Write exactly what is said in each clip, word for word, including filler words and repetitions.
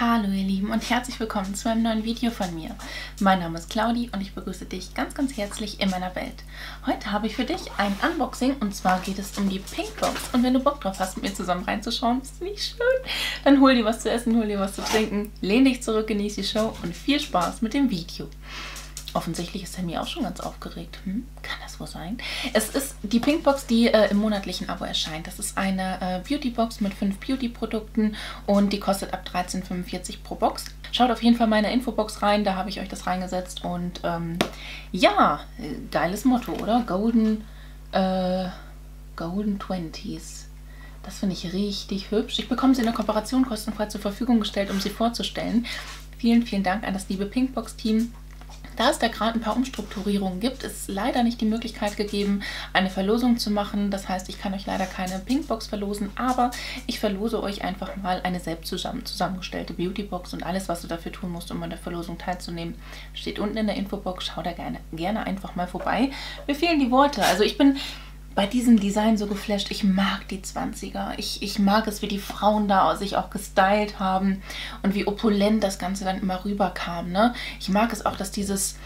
Hallo ihr Lieben und herzlich willkommen zu einem neuen Video von mir. Mein Name ist Claudi und ich begrüße dich ganz ganz herzlich in meiner Welt. Heute habe ich für dich ein Unboxing und zwar geht es um die Pinkbox. Und wenn du Bock drauf hast, mit mir zusammen reinzuschauen, ist nicht schön, dann hol dir was zu essen, hol dir was zu trinken, lehn dich zurück, genieß die Show und viel Spaß mit dem Video. Offensichtlich ist Sammy auch schon ganz aufgeregt. Hm? Kann das wohl sein? Es ist die Pinkbox, die äh, im monatlichen Abo erscheint. Das ist eine äh, Beautybox mit fünf Beauty-Produkten und die kostet ab dreizehn fünfundvierzig pro Box. Schaut auf jeden Fall meine Infobox rein, da habe ich euch das reingesetzt. Und ähm, ja, geiles Motto, oder? Golden, äh, Golden Twenties. Das finde ich richtig hübsch. Ich bekomme sie in der Kooperation kostenfrei zur Verfügung gestellt, um sie vorzustellen. Vielen, vielen Dank an das liebe Pinkbox-Team. Da es da gerade ein paar Umstrukturierungen gibt, ist leider nicht die Möglichkeit gegeben, eine Verlosung zu machen. Das heißt, ich kann euch leider keine Pinkbox verlosen, aber ich verlose euch einfach mal eine selbst zusammen, zusammengestellte Beautybox und alles, was du dafür tun musst, um an der Verlosung teilzunehmen, steht unten in der Infobox. Schau da gerne, gerne einfach mal vorbei. Mir fehlen die Worte. Also ich bin bei diesem Design so geflasht. Ich mag die zwanziger. Ich, ich mag es, wie die Frauen da sich auch gestylt haben und wie opulent das Ganze dann immer rüberkam. Ne? Ich mag es auch, dass dieses,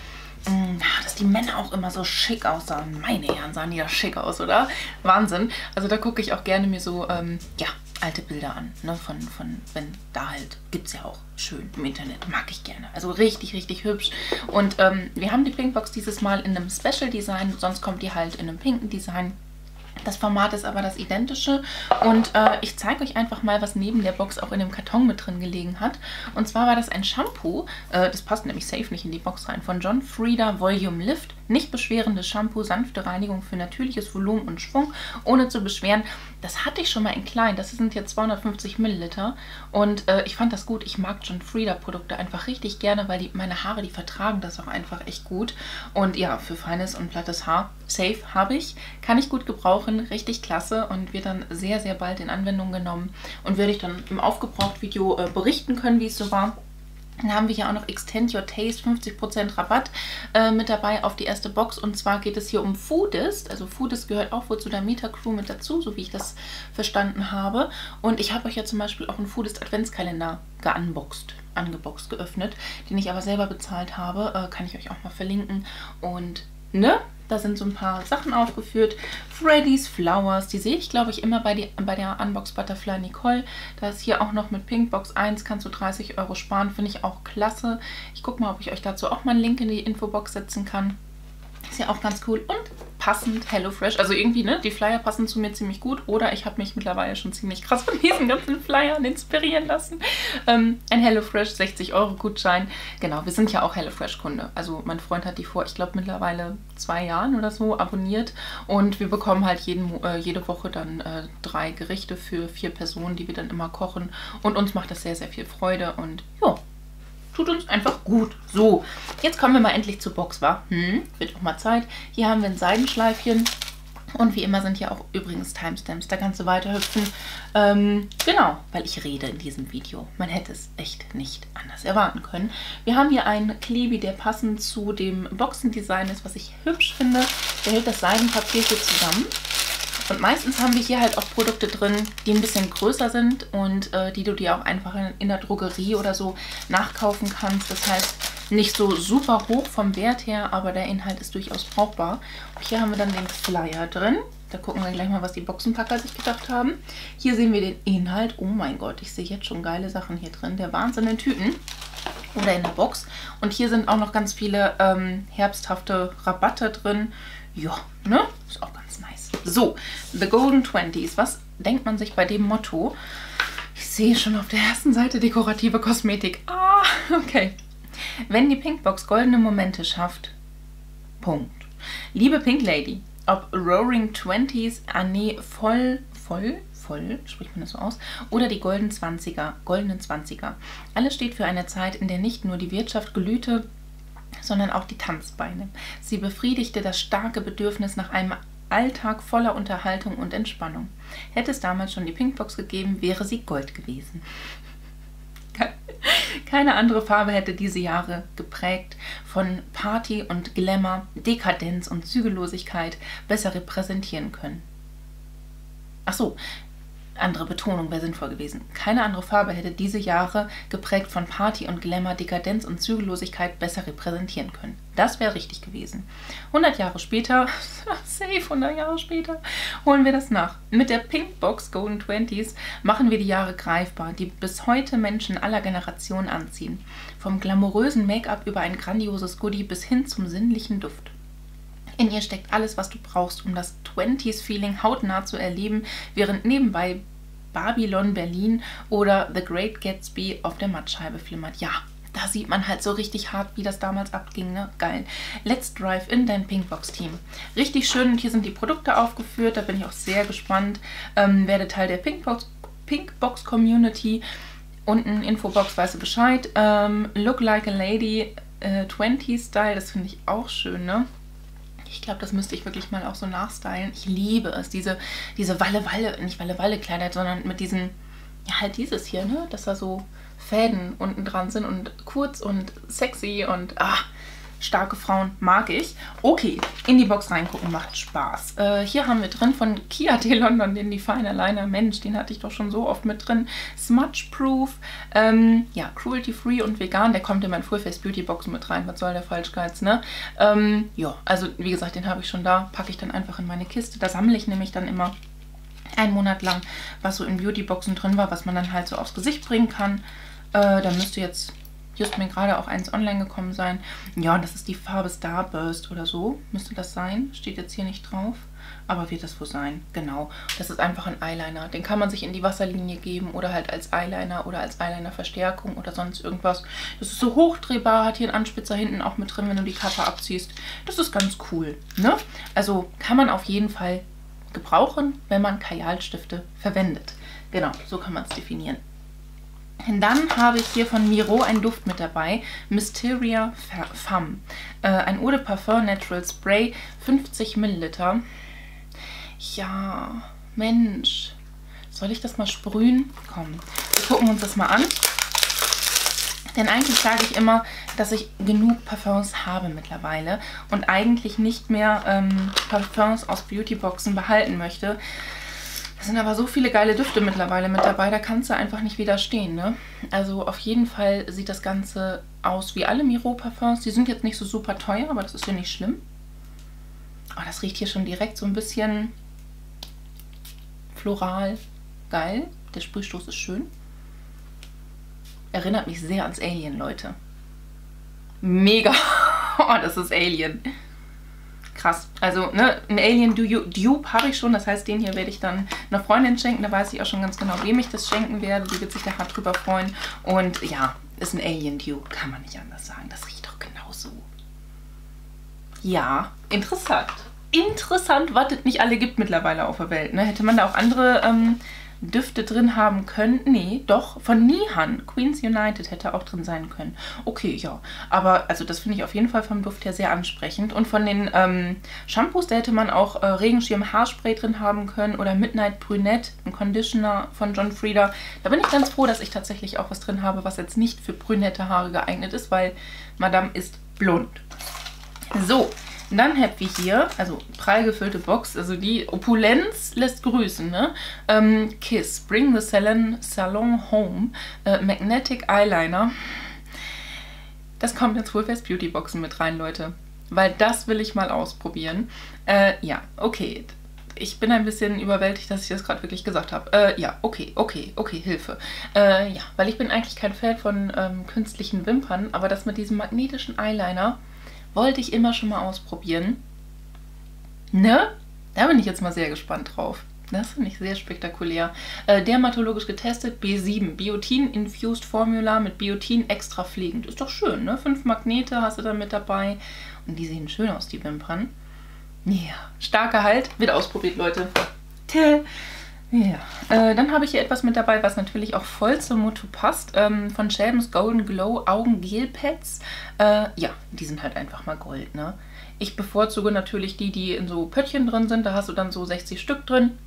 mh, dass die Männer auch immer so schick aussahen. Meine Herren, sahen die ja schick aus, oder? Wahnsinn. Also da gucke ich auch gerne mir so, ähm, ja, alte Bilder an. Ne? Von, von, wenn da halt, gibt es ja auch schön im Internet. Mag ich gerne. Also richtig, richtig hübsch. Und ähm, wir haben die Pinkbox dieses Mal in einem Special Design. Sonst kommt die halt in einem pinken Design. Das Format ist aber das identische und äh, ich zeige euch einfach mal, was neben der Box auch in dem Karton mit drin gelegen hat. Und zwar war das ein Shampoo, äh, das passt nämlich safe nicht in die Box rein, von John Frieda Volume Lift. Nicht beschwerendes Shampoo, sanfte Reinigung für natürliches Volumen und Schwung, ohne zu beschweren. Das hatte ich schon mal in klein, das sind jetzt zweihundertfünfzig Milliliter und äh, ich fand das gut. Ich mag John Frieda Produkte einfach richtig gerne, weil die, meine Haare, die vertragen das auch einfach echt gut. Und ja, für feines und plattes Haar, safe habe ich, kann ich gut gebrauchen. Richtig klasse und wird dann sehr, sehr bald in Anwendung genommen und werde ich dann im Aufgebraucht-Video äh, berichten können, wie es so war. Dann haben wir hier auch noch Extend Your Taste, fünfzig Prozent Rabatt äh, mit dabei auf die erste Box. Und zwar geht es hier um Foodist. Also Foodist gehört auch wohl zu der Meta-Crew mit dazu, so wie ich das verstanden habe. Und ich habe euch ja zum Beispiel auch einen Foodist Adventskalender geunboxt, angeboxt, geöffnet, den ich aber selber bezahlt habe. Äh, kann ich euch auch mal verlinken. Und ne? Da sind so ein paar Sachen aufgeführt. Freddie's Flowers, die sehe ich, glaube ich, immer bei, die, bei der Unbox Butterfly Nicole. Da ist hier auch noch mit Pinkbox eins, kannst du dreißig Euro sparen, finde ich auch klasse. Ich gucke mal, ob ich euch dazu auch mal einen Link in die Infobox setzen kann. Ist ja auch ganz cool und passend HelloFresh. Also irgendwie, ne, die Flyer passen zu mir ziemlich gut. Oder ich habe mich mittlerweile schon ziemlich krass von diesen ganzen Flyern inspirieren lassen. Ähm, ein HelloFresh sechzig Euro Gutschein. Genau, wir sind ja auch HelloFresh-Kunde. Also mein Freund hat die vor, ich glaube, mittlerweile zwei Jahren oder so abonniert. Und wir bekommen halt jeden, äh, jede Woche dann äh, drei Gerichte für vier Personen, die wir dann immer kochen. Und uns macht das sehr, sehr viel Freude. Und ja, tut uns einfach gut. So, jetzt kommen wir mal endlich zur Box, wa? Hm, wird auch mal Zeit. Hier haben wir ein Seidenschleifchen. Und wie immer sind hier auch übrigens Timestamps. Da kannst du weiterhüpfen. Ähm, genau, weil ich rede in diesem Video. Man hätte es echt nicht anders erwarten können. Wir haben hier einen Klebi, der passend zu dem Boxendesign ist, was ich hübsch finde. Der hält das Seidenpapier hier zusammen. Und meistens haben wir hier halt auch Produkte drin, die ein bisschen größer sind und äh, die du dir auch einfach in, in der Drogerie oder so nachkaufen kannst. Das heißt, nicht so super hoch vom Wert her, aber der Inhalt ist durchaus brauchbar. Und hier haben wir dann den Flyer drin. Da gucken wir gleich mal, was die Boxenpacker sich gedacht haben. Hier sehen wir den Inhalt. Oh mein Gott, ich sehe jetzt schon geile Sachen hier drin. Der Wahnsinn in Tüten oder in der Box. Und hier sind auch noch ganz viele ähm, herbsthafte Rabatte drin. Ja, ne? Ist auch ganz nice. So, The Golden Twenties. Was denkt man sich bei dem Motto? Ich sehe schon auf der ersten Seite dekorative Kosmetik. Ah, okay. Wenn die Pinkbox goldene Momente schafft. Punkt. Liebe Pink Lady, ob Roaring Twenties, Annie, voll, voll, voll, spricht man das so aus, oder die Golden Zwanziger, goldenen Zwanziger. Alles steht für eine Zeit, in der nicht nur die Wirtschaft glühte, sondern auch die Tanzbeine. Sie befriedigte das starke Bedürfnis nach einem Alltag voller Unterhaltung und Entspannung. Hätte es damals schon die Pinkbox gegeben, wäre sie Gold gewesen. Keine andere Farbe hätte diese Jahre geprägt von Party und Glamour, Dekadenz und Zügellosigkeit besser repräsentieren können. Ach so, Andere Betonung wäre sinnvoll gewesen. Keine andere Farbe hätte diese Jahre, geprägt von Party und Glamour, Dekadenz und Zügellosigkeit, besser repräsentieren können. Das wäre richtig gewesen. hundert Jahre später, safe hundert Jahre später, holen wir das nach. Mit der Pinkbox Golden Twenties machen wir die Jahre greifbar, die bis heute Menschen aller Generationen anziehen. Vom glamourösen Make-up über ein grandioses Goodie bis hin zum sinnlichen Duft. In ihr steckt alles, was du brauchst, um das Twenties-Feeling hautnah zu erleben, während nebenbei Babylon Berlin oder The Great Gatsby auf der Mattscheibe flimmert. Ja, da sieht man halt so richtig hart, wie das damals abging, ne? Geil. Let's drive in dein Pinkbox-Team. Richtig schön, und hier sind die Produkte aufgeführt, da bin ich auch sehr gespannt. Ähm, werde Teil der Pinkbox-Community. Unten Infobox, weißt du Bescheid. Ähm, Look like a lady, äh, Twenties-Style, das finde ich auch schön, ne? Ich glaube, das müsste ich wirklich mal auch so nachstylen. Ich liebe es, diese, diese Walle-Walle, nicht Walle-Walle-Kleider, sondern mit diesen, ja halt dieses hier, ne? Dass da so Fäden unten dran sind und kurz und sexy und ah, starke Frauen mag ich. Okay, in die Box reingucken macht Spaß. Äh, hier haben wir drin von Ciaté London den Definer Liner. Mensch, den hatte ich doch schon so oft mit drin. Smudge-Proof, ähm, ja, Cruelty-Free und vegan. Der kommt in mein Full-Face Beauty-Box mit rein. Was soll der Falschgeiz, ne? Ähm, ja, also wie gesagt, den habe ich schon da. Packe ich dann einfach in meine Kiste. Da sammle ich nämlich dann immer einen Monat lang, was so in Beauty-Boxen drin war, was man dann halt so aufs Gesicht bringen kann. Äh, da müsste jetzt... Hier ist mir gerade auch eins online gekommen sein. Ja, das ist die Farbe Starburst oder so. Müsste das sein. Steht jetzt hier nicht drauf. Aber wird das wohl sein. Genau. Das ist einfach ein Eyeliner. Den kann man sich in die Wasserlinie geben oder halt als Eyeliner oder als Eyeliner-Verstärkung oder sonst irgendwas. Das ist so hochdrehbar. Hat hier einen Anspitzer hinten auch mit drin, wenn du die Kappe abziehst. Das ist ganz cool, ne? Also kann man auf jeden Fall gebrauchen, wenn man Kajalstifte verwendet. Genau, so kann man es definieren. Und dann habe ich hier von Miro einen Duft mit dabei, Mysteria Femme, äh, ein Eau de Parfum Natural Spray, fünfzig Milliliter. Ja, Mensch, soll ich das mal sprühen? Komm, wir gucken uns das mal an. Denn eigentlich sage ich immer, dass ich genug Parfums habe mittlerweile und eigentlich nicht mehr ähm, Parfums aus Beautyboxen behalten möchte. Es sind aber so viele geile Düfte mittlerweile mit dabei, da kannst du einfach nicht widerstehen, ne? Also auf jeden Fall sieht das Ganze aus wie alle Miro Parfums. Die sind jetzt nicht so super teuer, aber das ist ja nicht schlimm. Oh, das riecht hier schon direkt so ein bisschen floral. Geil. Der Sprühstoß ist schön. Erinnert mich sehr ans Alien, Leute. Mega. Oh, das ist Alien. Krass. Also, ne, ein Alien Dupe habe ich schon. Das heißt, den hier werde ich dann einer Freundin schenken. Da weiß ich auch schon ganz genau, wem ich das schenken werde. Die wird sich da hart drüber freuen. Und ja, ist ein Alien Dupe. Kann man nicht anders sagen. Das riecht doch genauso. Ja, interessant. Interessant, was es nicht alle gibt mittlerweile auf der Welt. Ne? Hätte man da auch andere ähm, Düfte drin haben können? Nee, doch. Von Nihan, Queens United, hätte auch drin sein können. Okay, ja. Aber also das finde ich auf jeden Fall vom Duft her sehr ansprechend. Und von den ähm, Shampoos, da hätte man auch äh, Regenschirm-Haarspray drin haben können oder Midnight Brunette, ein Conditioner von John Frieda. Da bin ich ganz froh, dass ich tatsächlich auch was drin habe, was jetzt nicht für brünette Haare geeignet ist, weil Madame ist blond. So, dann hätten wir hier, also prall gefüllte Box, also die Opulenz lässt grüßen, ne? Ähm, Kiss, Bring the Salon, Salon Home, äh, Magnetic Eyeliner. Das kommt in Full-Face Beauty Boxen mit rein, Leute, weil das will ich mal ausprobieren. Äh, ja, okay. Ich bin ein bisschen überwältigt, dass ich das gerade wirklich gesagt habe. Äh, ja, okay, okay, okay, Hilfe. Äh, ja, weil ich bin eigentlich kein Fan von ähm, künstlichen Wimpern, aber das mit diesem magnetischen Eyeliner... wollte ich immer schon mal ausprobieren. Ne? Da bin ich jetzt mal sehr gespannt drauf. Das finde ich sehr spektakulär. Äh, dermatologisch getestet, B sieben. Biotin-Infused Formula mit Biotin extra pflegend. Ist doch schön, ne? Fünf Magnete hast du da mit dabei. Und die sehen schön aus, die Wimpern. Ja, starker Halt. Wird ausprobiert, Leute. Tö. Ja, äh, dann habe ich hier etwas mit dabei, was natürlich auch voll zum Motto passt, ähm, von Schaebens Golden Glow Augengel-Pads. Äh, ja, die sind halt einfach mal Gold, ne? Ich bevorzuge natürlich die, die in so Pöttchen drin sind, da hast du dann so sechzig Stück drin.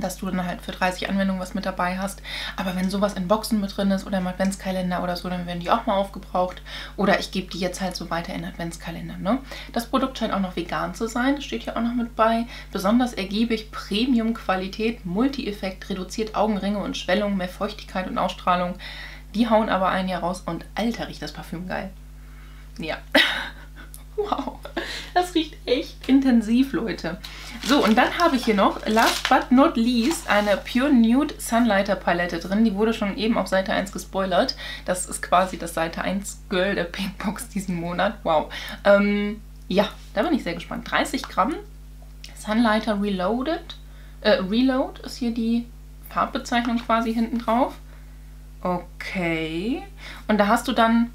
dass du dann halt für dreißig Anwendungen was mit dabei hast. Aber wenn sowas in Boxen mit drin ist oder im Adventskalender oder so, dann werden die auch mal aufgebraucht. Oder ich gebe die jetzt halt so weiter in Adventskalender, ne? Das Produkt scheint auch noch vegan zu sein. Das steht hier auch noch mit bei. Besonders ergiebig, Premium-Qualität, Multi-Effekt, reduziert Augenringe und Schwellung, mehr Feuchtigkeit und Ausstrahlung. Die hauen aber ein Jahr raus und alter, riecht das Parfüm geil. Ja. Wow, das riecht echt intensiv, Leute. So, und dann habe ich hier noch, last but not least, eine Pure Nude Sunlighter Palette drin. Die wurde schon eben auf Seite eins gespoilert. Das ist quasi das Seite eins Girl der Pinkbox diesen Monat. Wow. Ähm, ja, da bin ich sehr gespannt. dreißig Gramm Sunlighter Reloaded. Äh, Reload ist hier die Farbbezeichnung quasi hinten drauf. Okay. Und da hast du dann,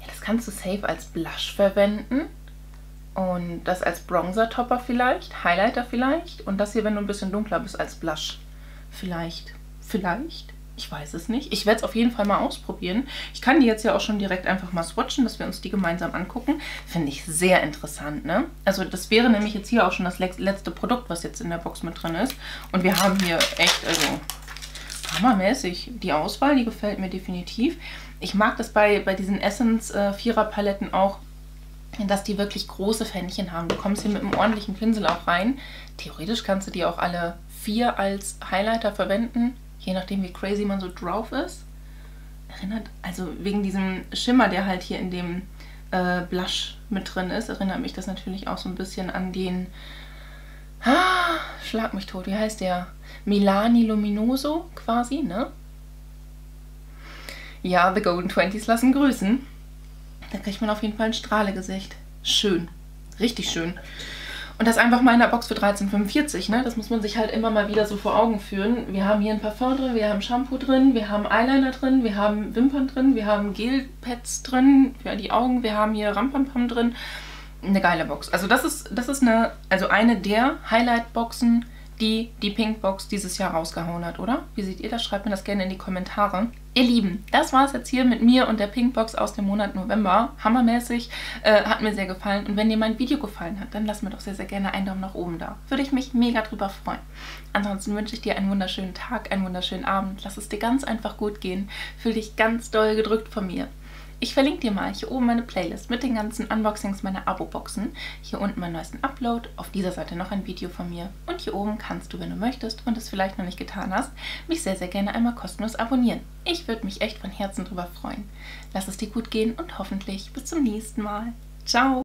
ja, das kannst du safe als Blush verwenden. Und das als Bronzer-Topper vielleicht, Highlighter vielleicht. Und das hier, wenn du ein bisschen dunkler bist, als Blush. Vielleicht, vielleicht, ich weiß es nicht. Ich werde es auf jeden Fall mal ausprobieren. Ich kann die jetzt ja auch schon direkt einfach mal swatchen, dass wir uns die gemeinsam angucken. Finde ich sehr interessant, ne? Also das wäre nämlich jetzt hier auch schon das letzte Produkt, was jetzt in der Box mit drin ist. Und wir haben hier echt, also hammermäßig die Auswahl, die gefällt mir definitiv. Ich mag das bei, bei diesen Essence-Vierer-Paletten auch, dass die wirklich große Fännchen haben. Du kommst hier mit einem ordentlichen Pinsel auch rein. Theoretisch kannst du die auch alle vier als Highlighter verwenden, je nachdem wie crazy man so drauf ist. Erinnert, also wegen diesem Schimmer, der halt hier in dem äh, Blush mit drin ist, erinnert mich das natürlich auch so ein bisschen an den, ah, schlag mich tot, wie heißt der? Milani Luminoso quasi, ne? Ja, The Golden Twenties lassen grüßen. Da kriegt man auf jeden Fall ein Strahlegesicht. Schön. Richtig schön. Und das einfach mal in der Box für dreizehn fünfundvierzig, ne? Das muss man sich halt immer mal wieder so vor Augen führen. Wir haben hier ein Parfum drin, wir haben Shampoo drin, wir haben Eyeliner drin, wir haben Wimpern drin, wir haben Gelpads drin für die Augen, wir haben hier Rampampam drin. Eine geile Box. Also das ist, das ist eine, also eine der Highlight-Boxen, die die Pinkbox dieses Jahr rausgehauen hat, oder? Wie seht ihr das? Schreibt mir das gerne in die Kommentare. Ihr Lieben, das war es jetzt hier mit mir und der Pinkbox aus dem Monat November. Hammermäßig, äh, hat mir sehr gefallen. Und wenn dir mein Video gefallen hat, dann lass mir doch sehr, sehr gerne einen Daumen nach oben da. Würde ich mich mega drüber freuen. Ansonsten wünsche ich dir einen wunderschönen Tag, einen wunderschönen Abend. Lass es dir ganz einfach gut gehen. Fühl dich ganz doll gedrückt von mir. Ich verlinke dir mal hier oben meine Playlist mit den ganzen Unboxings meiner Abo-Boxen, hier unten meinen neuesten Upload, auf dieser Seite noch ein Video von mir und hier oben kannst du, wenn du möchtest und es vielleicht noch nicht getan hast, mich sehr, sehr gerne einmal kostenlos abonnieren. Ich würde mich echt von Herzen drüber freuen. Lass es dir gut gehen und hoffentlich bis zum nächsten Mal. Ciao!